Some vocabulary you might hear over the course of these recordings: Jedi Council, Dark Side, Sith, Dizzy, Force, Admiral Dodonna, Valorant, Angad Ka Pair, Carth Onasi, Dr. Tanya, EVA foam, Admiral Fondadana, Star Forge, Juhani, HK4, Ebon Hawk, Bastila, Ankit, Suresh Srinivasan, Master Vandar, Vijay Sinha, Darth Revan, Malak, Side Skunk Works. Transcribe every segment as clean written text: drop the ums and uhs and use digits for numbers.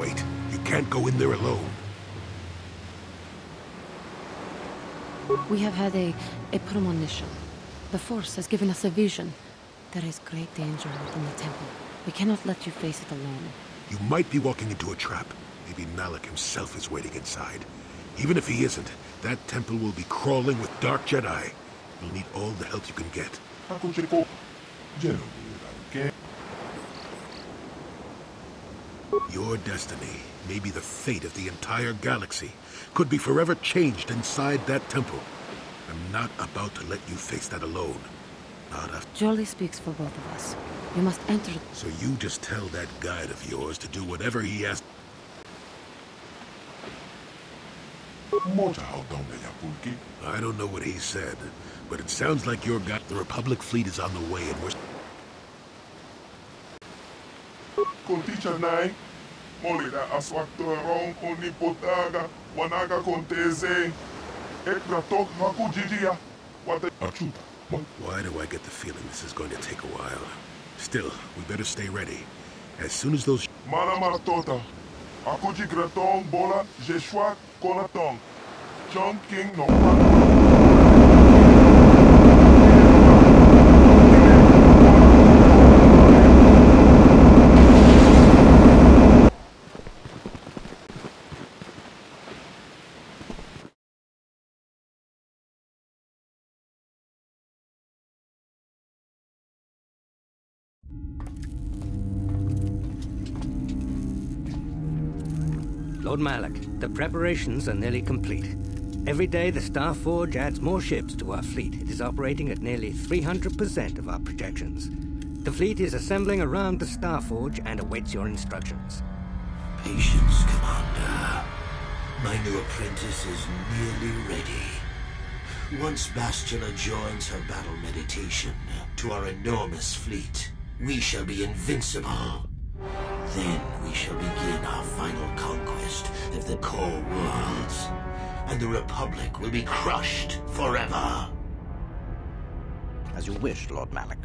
Wait, you can't go in there alone. We have had a premonition. The Force has given us a vision. There is great danger within the temple. We cannot let you face it alone. You might be walking into a trap. Maybe Malak himself is waiting inside. Even if he isn't, that temple will be crawling with dark Jedi. You'll need all the help you can get. Your destiny, maybe the fate of the entire galaxy, could be forever changed inside that temple. I'm not about to let you face that alone. Not after... Jolly speaks for both of us. You must enter... So you just tell that guide of yours to do whatever he asks. I don't know what he said, but it sounds like your guide... The Republic fleet is on the way and we're... Why do I get the feeling this is going to take a while? Still, we better stay ready. As soon as those... Lord Malak, the preparations are nearly complete. Every day the Star Forge adds more ships to our fleet. It is operating at nearly 300% of our projections. The fleet is assembling around the Star Forge and awaits your instructions. Patience, Commander. My new apprentice is nearly ready. Once Bastila joins her battle meditation to our enormous fleet, we shall be invincible. Then we shall begin our final conquest of the core worlds, and the Republic will be crushed forever. As you wish, Lord Malak.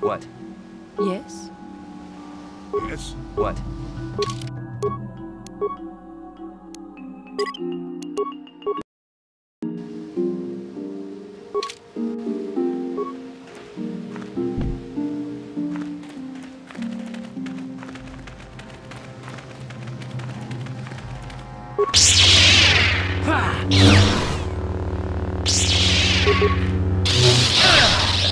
What? Yes? Yes? What?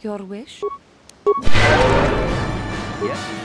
Your wish? Yes.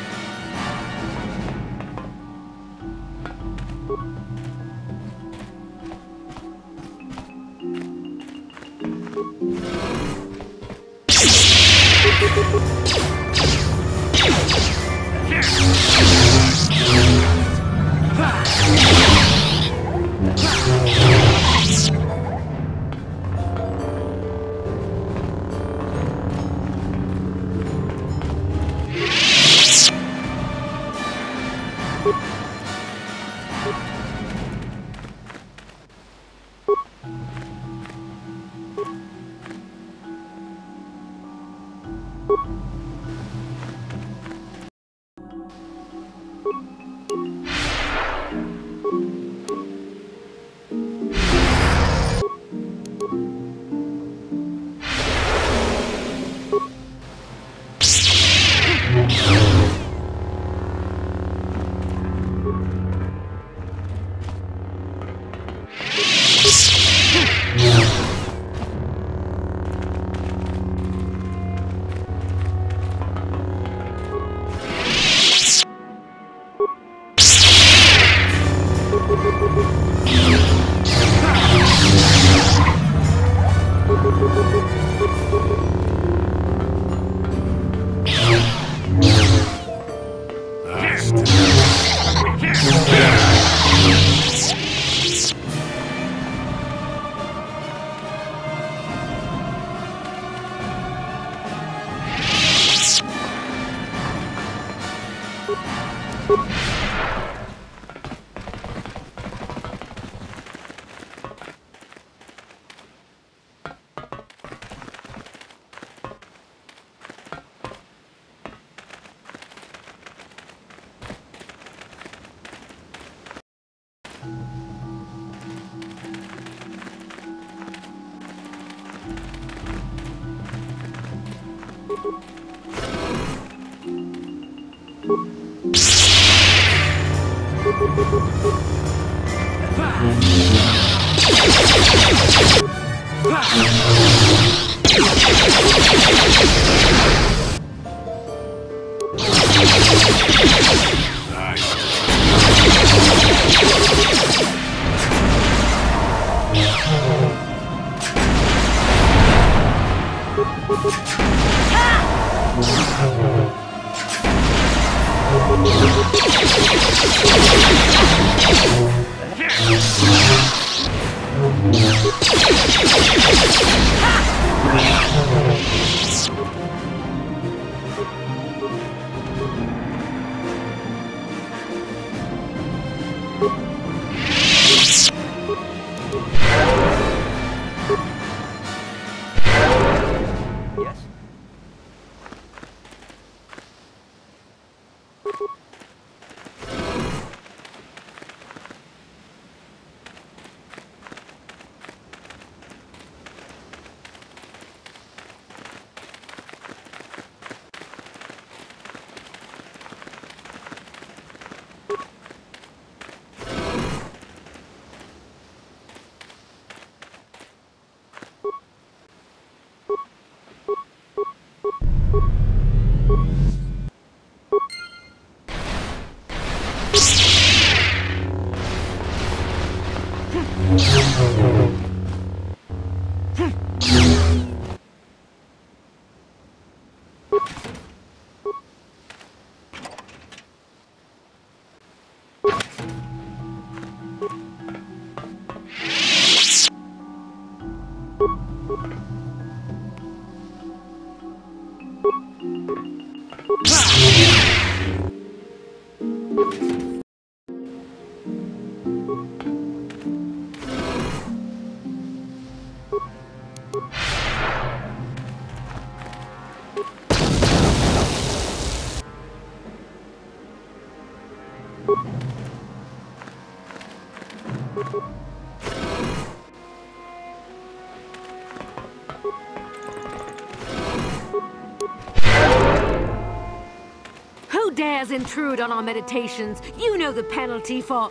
Intrude on our meditations. You know the penalty for...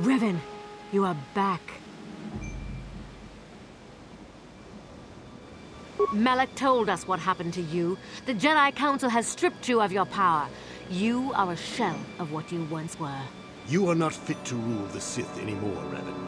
Revan, you are back. Malak told us what happened to you. The Jedi Council has stripped you of your power. You are a shell of what you once were. You are not fit to rule the Sith anymore, Revan.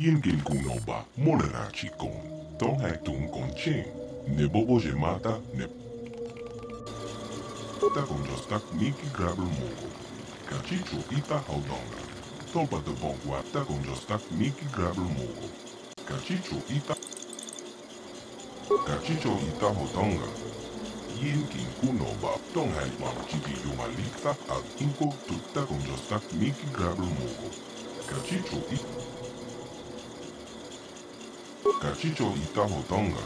Jinkin kunoba monera chikon. Ton haktun konchin. Nebobo jemata nep. Tota konjostak niki grabel mogo. Kachicho ita haudonga. Tolpa de bonguata konjostak niki grabel mogo. Kachicho ita haudonga. Jinkin kunoba ton haktun chiki yumalikta ad inko tutta konjostak niki grabel mogo. Kachicho ita hotonga.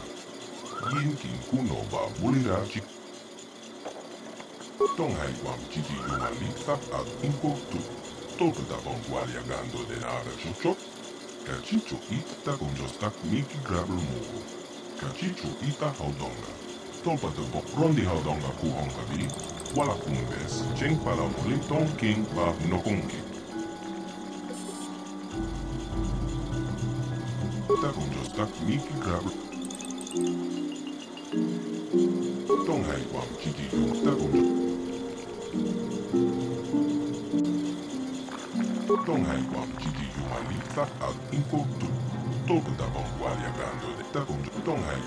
Jinkin kunoba bulirachi. Tongai wam chichi yumaliksa ad impotu. Toto da bongualia gando de nada chucho. Kachicho ita konjostak miki grabel mogo. Kachicho ita hotonga. Topa de bokrondi hotonga kuhonga bi. Wala kumbes. Cheng pala muliton king ba nokonki. Konjostak miki grabel. Tongai wam chichi yumta konjostak. Tongai wam chichi yumalita ad inkotu. Togo da bongualia gando de ta konjostak. Tongai.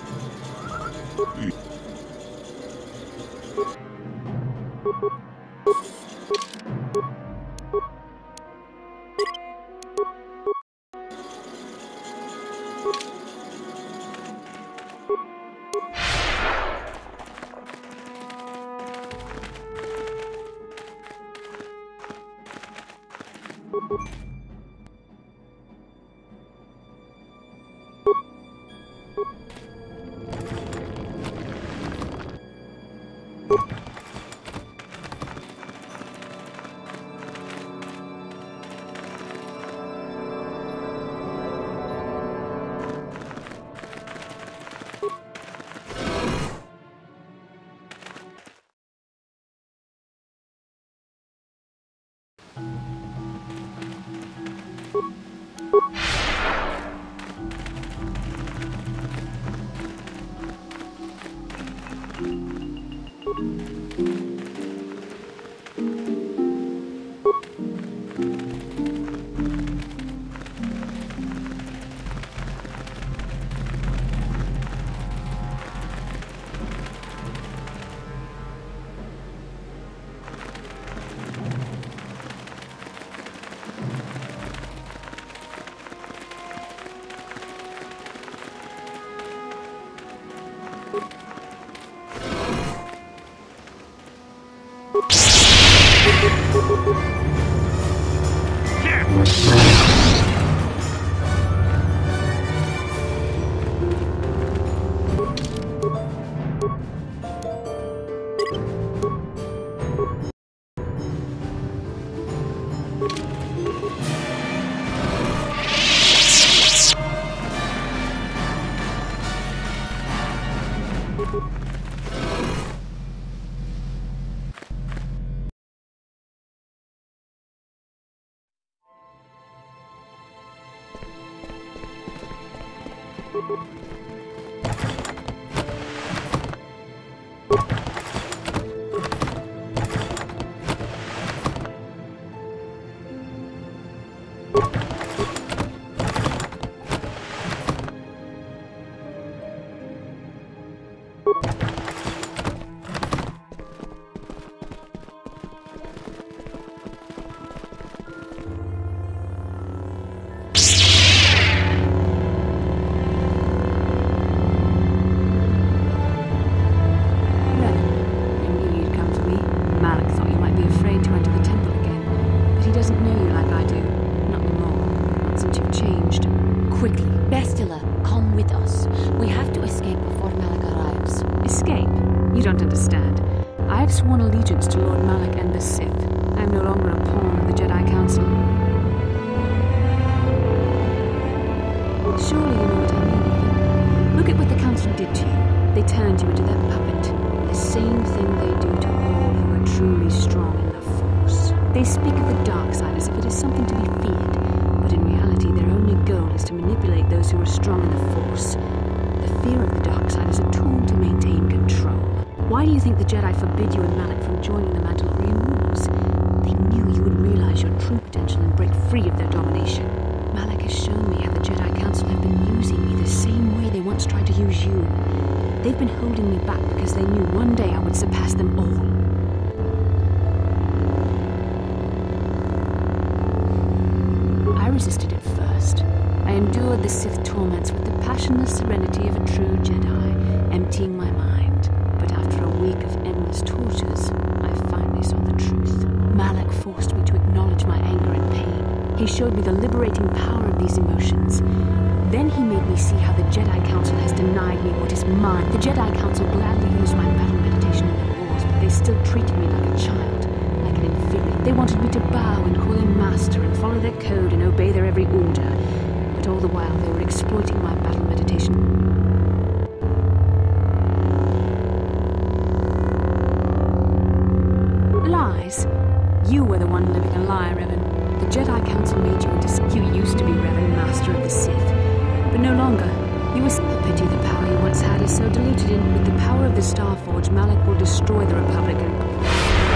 Malak has shown me how the Jedi Council have been using me the same way they once tried to use you. They've been holding me back because they knew one day I would surpass them all. I resisted at first. I endured the Sith torments with the passionless serenity of a true Jedi, emptying my mind. But after a week of endless tortures, I finally saw the truth. Malak forced me to acknowledge my anger and pain. He showed me the liberating power of these emotions. Then he made me see how the Jedi Council has denied me what is mine. The Jedi Council gladly used my battle meditation in the wars, but they still treated me like a child. They wanted me to bow and call him master and follow their code and obey their every order. But all the while they were exploiting my battle meditation. Lies? You were the one living a lie, Revan. The Jedi Council made you into... You used to be Revan, master of the Sith. But no longer. You were... Pity the power you once had is so diluted in... With the power of the Star Forge, Malak will destroy the Republic and... You're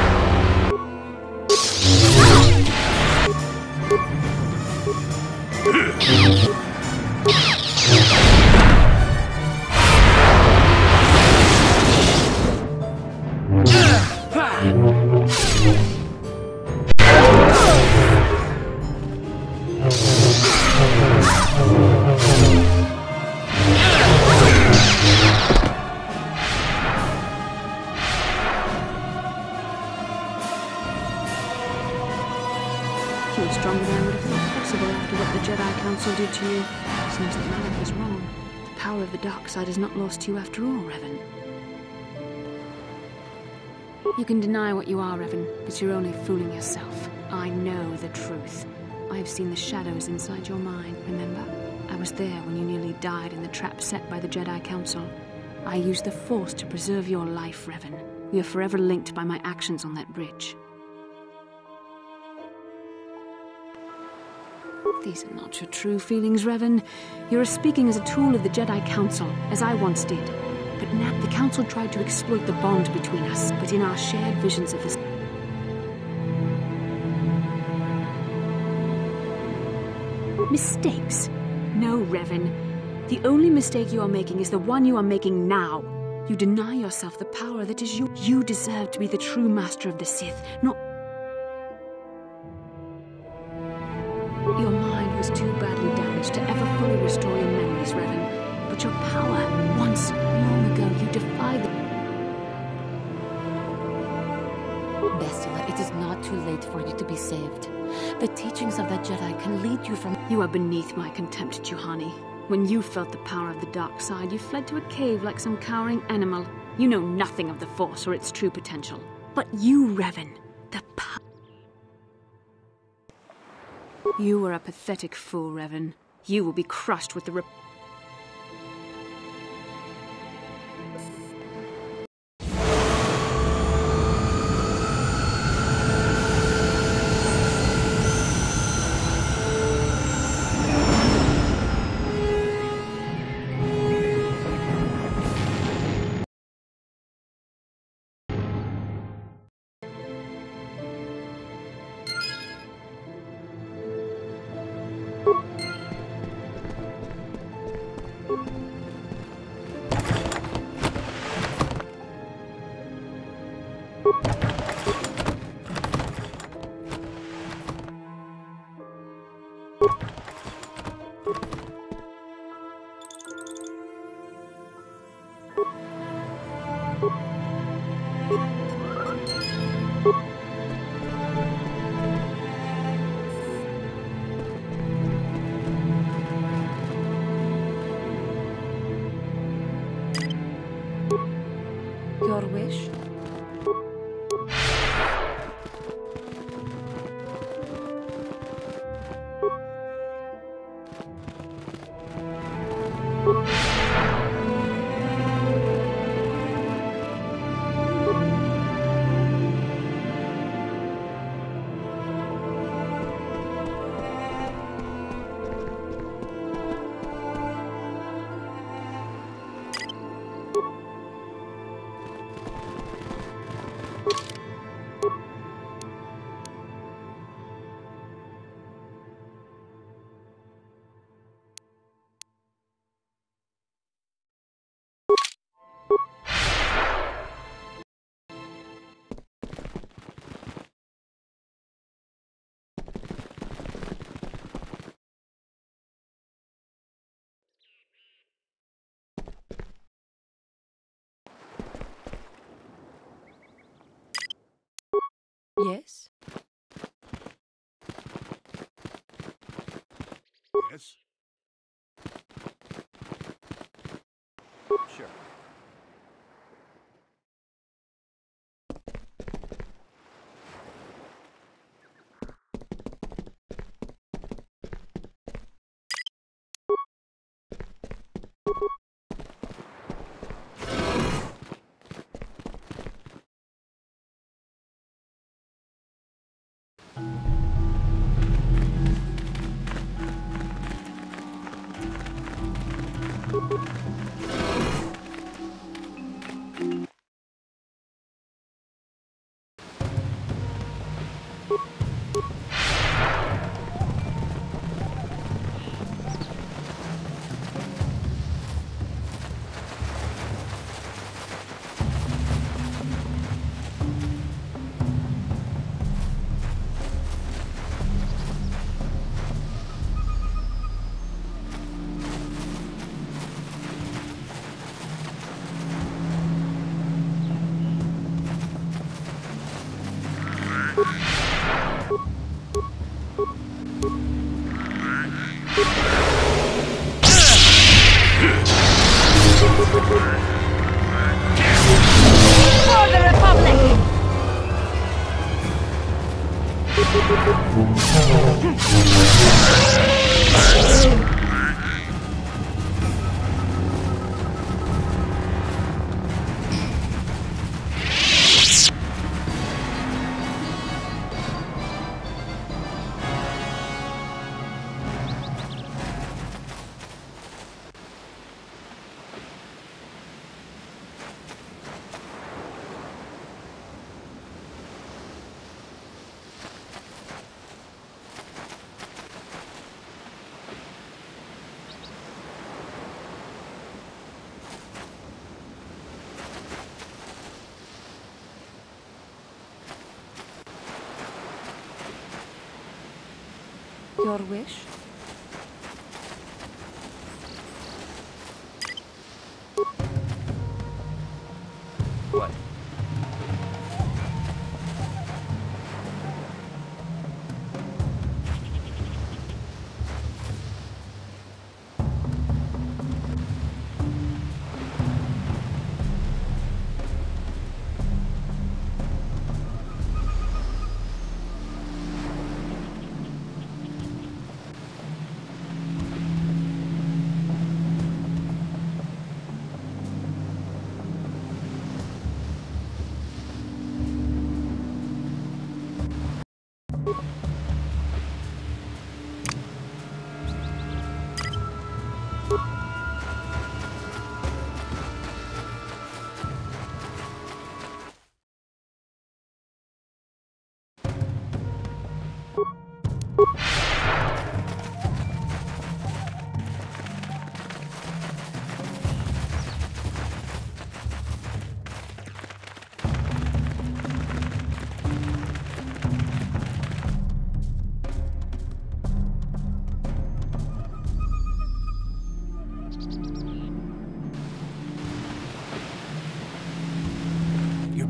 stronger than I would have thought possible after what the Jedi Council did to you. Seems that Malak was wrong. The power of the Dark Side is not lost to you after all, Revan. You can deny what you are, Revan, but you're only fooling yourself. I know the truth. I have seen the shadows inside your mind, remember? I was there when you nearly died in the trap set by the Jedi Council. I used the Force to preserve your life, Revan. You are forever linked by my actions on that bridge. These are not your true feelings, Revan. You are speaking as a tool of the Jedi Council, as I once did. But now the Council tried to exploit the bond between us, but in our shared visions of this... Mistakes? No, Revan. The only mistake you are making is the one you are making now. You deny yourself the power that is you. You deserve to be the true master of the Sith, not... Your mind was too badly damaged to ever fully restore your memories, Revan. But your power, once, long ago, you defied the... Bastila, it is not too late for you to be saved. The teachings of that Jedi can lead you from... You are beneath my contempt, Juhani. When you felt the power of the Dark Side, you fled to a cave like some cowering animal. You know nothing of the Force or its true potential. But you, Revan, the power... You were a pathetic fool, Revan. You will be crushed with the rep... Your wish? Yes? Yes? Sure. Your wish? What?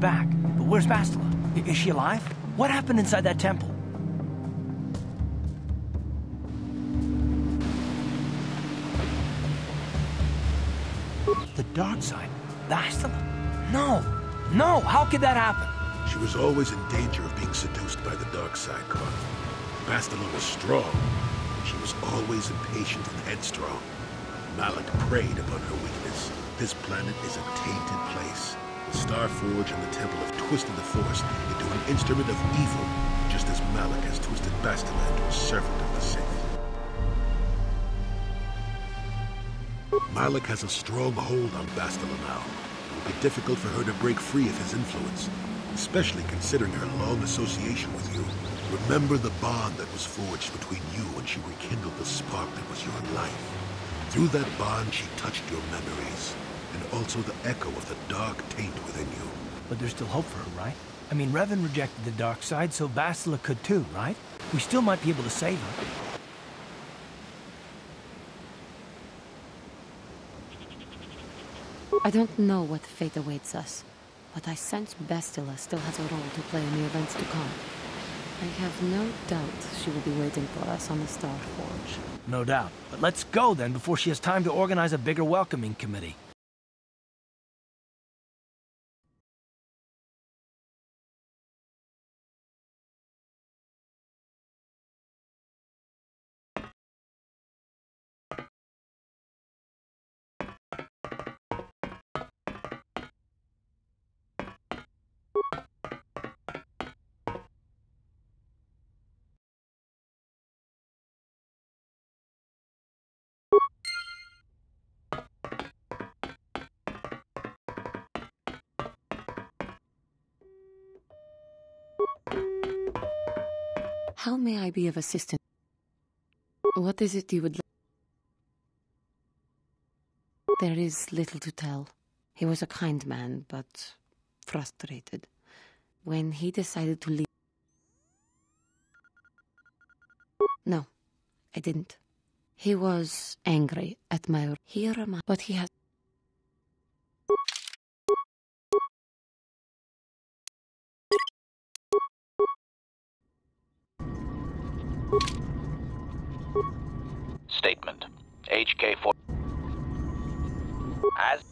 Back. But where's Bastila? Is she alive? What happened inside that temple? The dark side? Bastila? No! No! How could that happen? She was always in danger of being seduced by the dark side, Carth. Bastila was strong. She was always impatient and headstrong. Malak preyed upon her weakness. This planet is a tainted place. Star Forge and the Temple have twisted the Force into an instrument of evil, just as Malak has twisted Bastila into a servant of the Sith. Malak has a strong hold on Bastila now. It will be difficult for her to break free of his influence, especially considering her long association with you. Remember the bond that was forged between you when she rekindled the spark that was your life. Through that bond, she touched your memories, and also the echo of the dark taint within you. But there's still hope for her, right? I mean, Revan rejected the dark side, so Bastila could too, right? We still might be able to save her. I don't know what fate awaits us, but I sense Bastila still has a role to play in the events to come. I have no doubt she will be waiting for us on the Star Forge. No doubt. But let's go then before she has time to organize a bigger welcoming committee. How may I be of assistance? What is it you would like? There is little to tell. He was a kind man, but frustrated. When he decided to leave... No, I didn't. He was angry at my... But he has... Statement. HK4. As...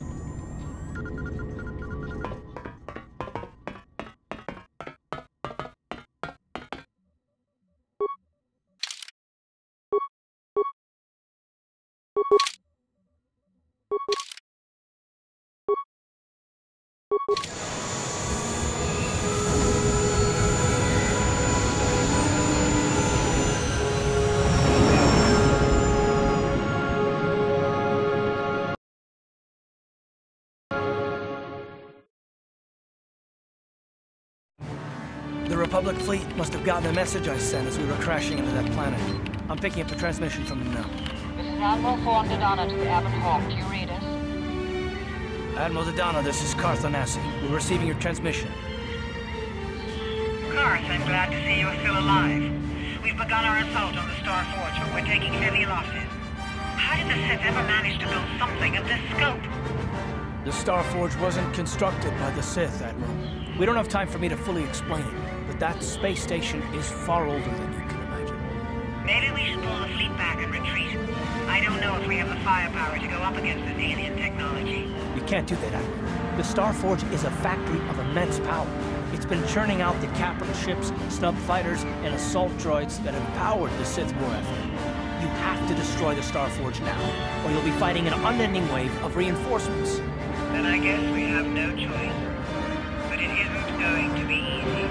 The Republic fleet must have gotten the message I sent as we were crashing into that planet. I'm picking up a transmission from them now. This is Admiral Fondadana to the Ebon Hawk. Do you read us? Admiral Dodonna, this is Carth Onasi. We're receiving your transmission. Carth, I'm glad to see you're still alive. We've begun our assault on the Star Forge, but we're taking heavy losses. How did the Sith ever manage to build something of this scope? The Star Forge wasn't constructed by the Sith, Admiral. We don't have time for me to fully explain it. But that space station is far older than you can imagine. Maybe we should pull the fleet back and retreat. I don't know if we have the firepower to go up against this alien technology. You can't do that, Admiral. The Star Forge is a factory of immense power. It's been churning out the capital ships, snub fighters, and assault droids that have powered the Sith war effort. You have to destroy the Star Forge now, or you'll be fighting an unending wave of reinforcements. Then I guess we have no choice. But it isn't going to be easy.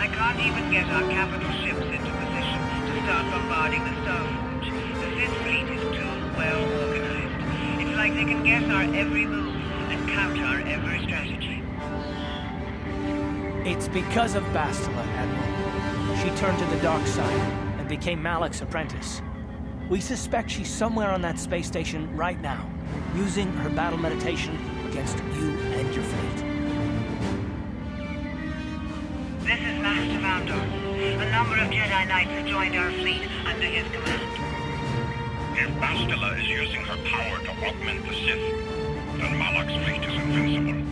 I can't even get our capital ships into position to start bombarding the Star Forge. The Sith fleet is too well organized. It's like they can guess our every move and count our every strategy. It's because of Bastila, Admiral. She turned to the dark side and became Malak's apprentice. We suspect she's somewhere on that space station right now, using her battle meditation against you and your fleet. This is Master Vandar. A number of Jedi Knights have joined our fleet under his command. If Bastila is using her power to augment the Sith, then Malak's fleet is invincible.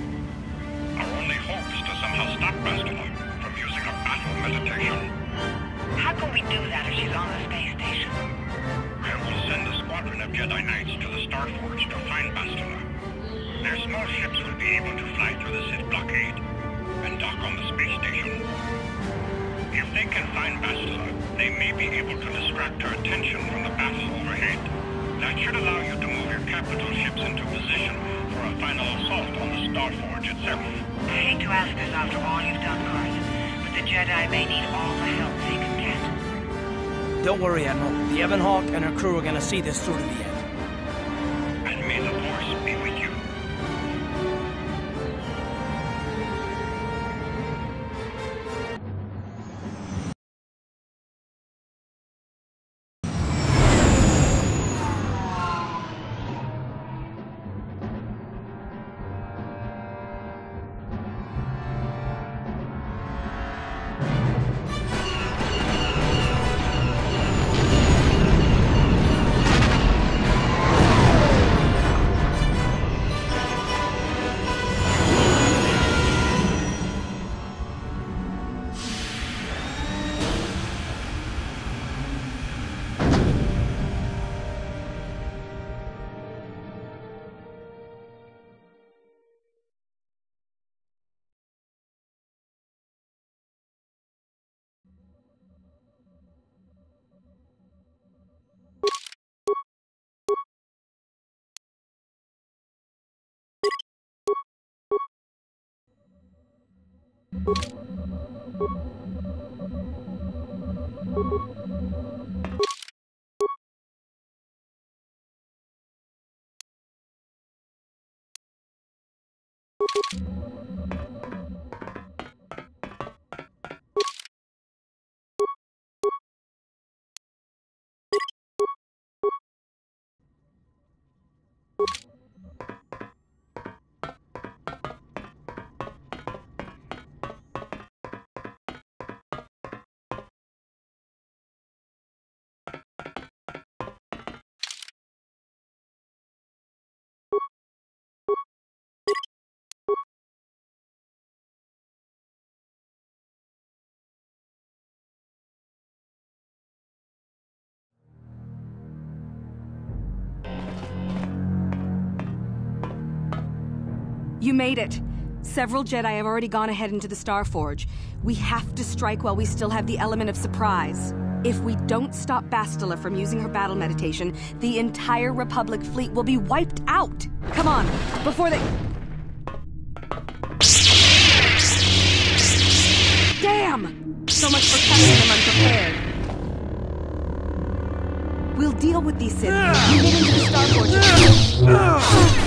Our only hope is to somehow stop Bastila from using her battle meditation. How can we do that if she's on the space station? I will send a squadron of Jedi Knights to the Star Forge to find Bastila. Their small ships will be able to fly through the Sith blockade and dock on the space station. If they can find Bastila, they may be able to distract her attention from the battle overhead. That should allow you to move your capital ships into position for a final assault on the Star Forge itself. I hate to ask this after all you've done, Carth, but the Jedi may need all the help they can get. Don't worry, Admiral. The Ebon Hawk and her crew are gonna see this through to the end. And may the Force be with you. You made it. Several Jedi have already gone ahead into the Star Forge. We have to strike while we still have the element of surprise. If we don't stop Bastila from using her battle meditation, the entire Republic fleet will be wiped out. Come on, before they... Damn! So much for catching them unprepared. We'll deal with these Sith. You get into the Star Forge.